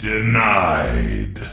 Denied.